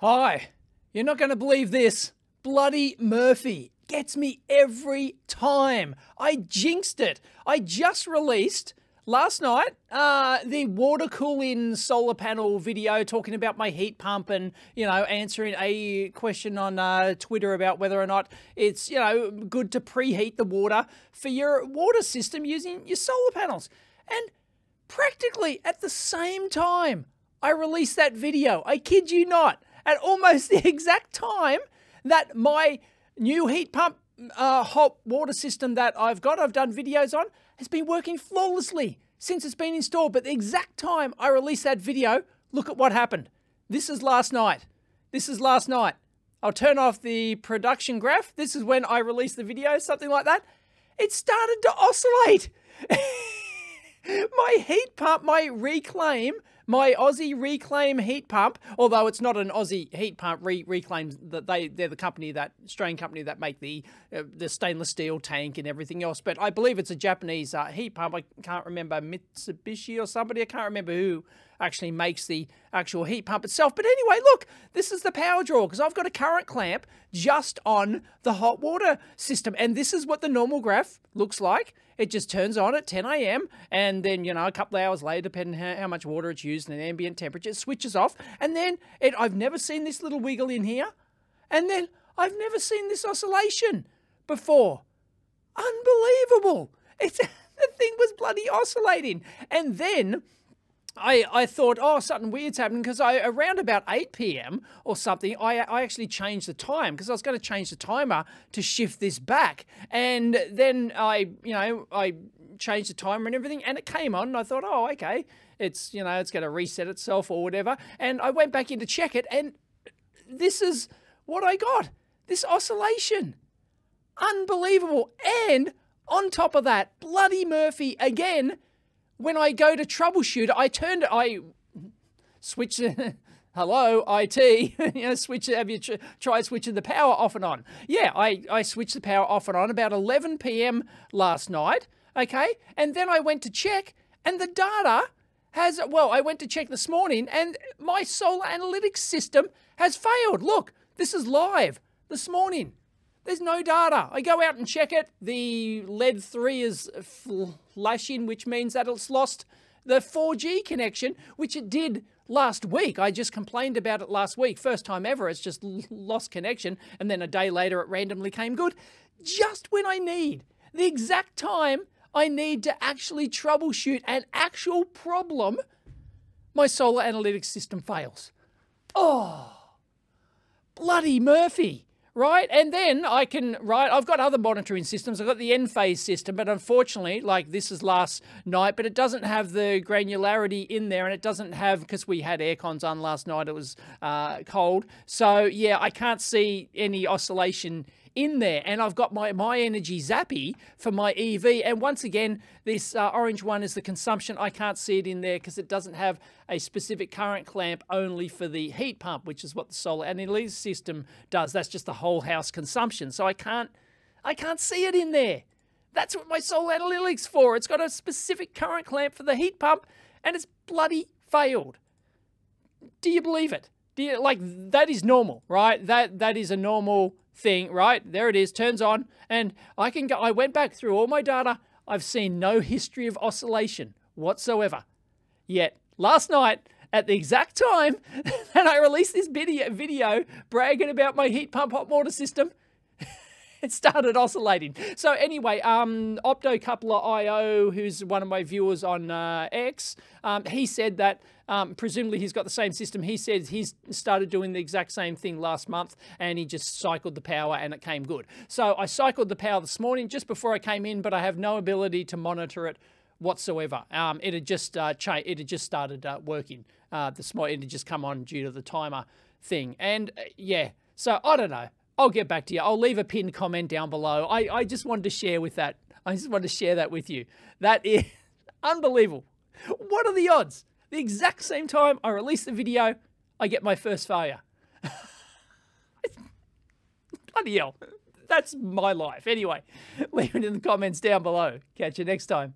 Hi, you're not going to believe this. Bloody Murphy gets me every time. I jinxed it. I just released last night the water cool-in solar panel video talking about my heat pump and, you know, answering a question on Twitter about whether or not it's, you know, good to preheat the water for your water system using your solar panels. And practically at the same time, I released that video. I kid you not. At almost the exact time that my new heat pump hot water system that I've done videos on, has been working flawlessly since it's been installed. But the exact time I released that video, look at what happened. This is last night. This is last night. I'll turn off the production graph. This is when I released the video, something like that. It started to oscillate. My heat pump, my Aussie Reclaim heat pump, although it's not an Aussie heat pump, Reclaim, they're the company, that Australian company that make the stainless steel tank and everything else. But I believe it's a Japanese heat pump. I can't remember, Mitsubishi or somebody. I can't remember who actually makes the actual heat pump itself. But anyway, look, this is the power draw because I've got a current clamp just on the hot water system. And this is what the normal graph looks like. It just turns on at 10 a.m. and then, you know, a couple of hours later, depending on how much water it's used and ambient temperature, it switches off. And then I've never seen this little wiggle in here. And then I've never seen this oscillation before. Unbelievable. The thing was bloody oscillating. And then I thought, oh, something weird's happening, because around about 8 p.m. or something, I actually changed the time, because I was going to change the timer to shift this back. And then I changed the timer and everything, and it came on, and I thought, oh, okay, it's, you know, it's going to reset itself or whatever. And I went back in to check it, and this is what I got. This oscillation. Unbelievable. And on top of that, bloody Murphy again. When I go to troubleshoot, I switch, hello, IT, you know, have you tried switching the power off and on? Yeah, I switched the power off and on about 11 p.m. last night, okay? And then I went to check, and the data has, well, I went to check this morning, and my Solar Analytics system has failed. Look, this is live this morning. There's no data. I go out and check it. The LED3 is flashing, which means that it's lost the 4G connection, which it did last week. I just complained about it last week. First time ever, it's just lost connection. And then a day later, it randomly came good. Just when I need, the exact time I need to actually troubleshoot an actual problem, my Solar Analytics system fails. Oh, bloody Murphy. Right, and then I can, right, I've got other monitoring systems. I've got the Enphase system, but unfortunately, like this is last night, but it doesn't have the granularity in there, and it doesn't have, because we had air cons on last night, it was cold. So yeah, I can't see any oscillation in there. And I've got my energy zappy for my EV. And once again, this orange one is the consumption. I can't see it in there because it doesn't have a specific current clamp only for the heat pump, which is what the Solar Analytics system does. That's just the whole house consumption. So I can't see it in there. That's what my Solar Analytics is for. It's got a specific current clamp for the heat pump, and it's bloody failed. Do you believe it? Do you, like, that is normal, right? That is a normal thing, right? There it is, turns on, and I can go, I went back through all my data, I've seen no history of oscillation whatsoever. Yet, last night, at the exact time that I released this video bragging about my heat pump hot water system, it started oscillating. So anyway, Optocoupler IO, who's one of my viewers on X, he said that, presumably he's got the same system. He says he's started doing the exact same thing last month, and he just cycled the power and it came good. So I cycled the power this morning just before I came in, but I have no ability to monitor it whatsoever. It had just started working this morning. It had just come on due to the timer thing. And yeah, so I don't know. I'll get back to you. I'll leave a pinned comment down below. I just wanted to share with that. I just wanted to share that with you. That is unbelievable. What are the odds? The exact same time I release the video, I get my first failure. Bloody hell. That's my life. Anyway, leave it in the comments down below. Catch you next time.